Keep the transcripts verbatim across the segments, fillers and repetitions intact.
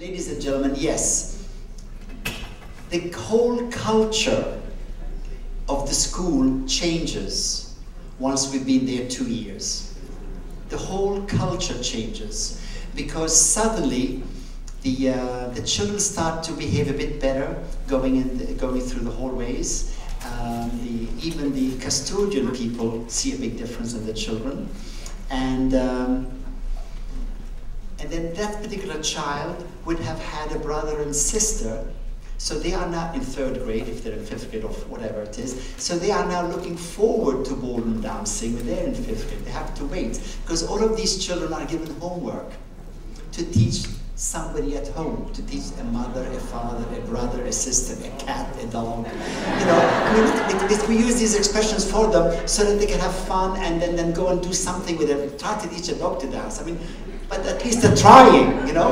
Ladies and gentlemen, yes, the whole culture of the school changes once we've been there two years. The whole culture changes because suddenly the, uh, the children start to behave a bit better going, in the, going through the hallways. Um, the, even the custodian people see a big difference in the children. And, um, and then that particular child would have had a brother and sister, so they are now in third grade, if they're in fifth grade or whatever it is, so they are now looking forward to ballroom dancing when they're in fifth grade. They have to wait, because all of these children are given homework to teach somebody at home, to teach a mother, a father, a brother, a sister, a cat, a dog. You know, I mean, it, it, we use these expressions for them so that they can have fun and then, then go and do something with them. Try to teach a dog to dance. I mean, but at least they're trying, you know,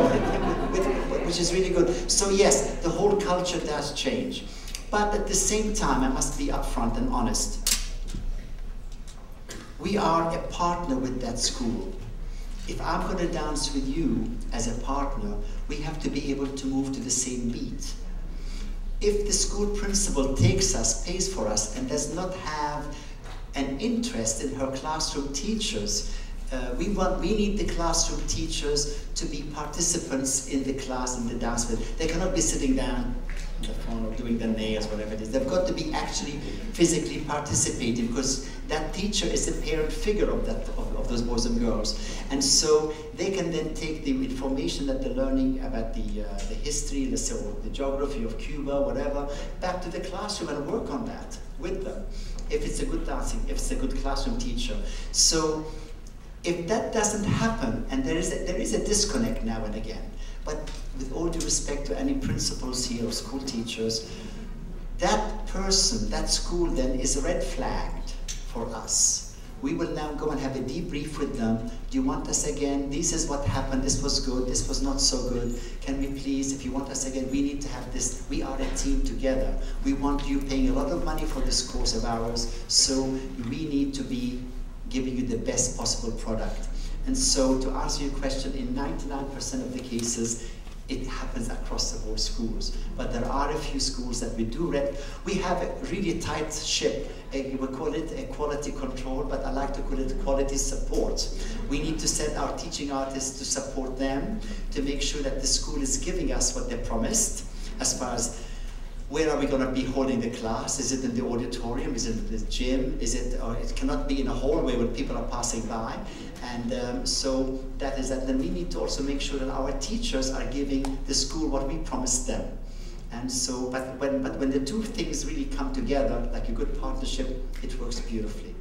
which is really good. So yes, the whole culture does change. But at the same time, I must be upfront and honest. We are a partner with that school. If I'm going to dance with you as a partner, we have to be able to move to the same beat. If the school principal takes us, pays for us, and does not have an interest in her classroom teachers, uh, we, want, we need the classroom teachers to be participants in the class and the dance with. They cannot be sitting down on the phone or doing their nails, whatever it is. They've got to be actually physically participating, because that teacher is the parent figure of, that, of, of those boys and girls. And so they can then take the information that they're learning about the, uh, the history, let's say, or the geography of Cuba, whatever, back to the classroom and work on that with them, if it's a good dancing, if it's a good classroom teacher. So if that doesn't happen, and there is a, there is a disconnect now and again, but with all due respect to any principals here or school teachers, that person, that school then is red flagged for us. We will now go and have a debrief with them. Do you want us again? This is what happened. This was good. This was not so good. Can we please, if you want us again, we need to have this. We are a team together. We want you paying a lot of money for this course of ours, so we need to be giving you the best possible product. And so to answer your question, in ninety-nine percent of the cases, it happens across the whole schools, but there are a few schools that we do rep. We have a really tight ship. We call it a quality control, but I like to call it quality support. We need to send our teaching artists to support them, to make sure that the school is giving us what they promised, as far as where are we going to be holding the class? Is it in the auditorium? Is it in the gym? Is it, or it cannot be in a hallway when people are passing by. And um, so that is that. Then we need to also make sure that our teachers are giving the school what we promised them. And so, but when, but when the two things really come together, like a good partnership, it works beautifully.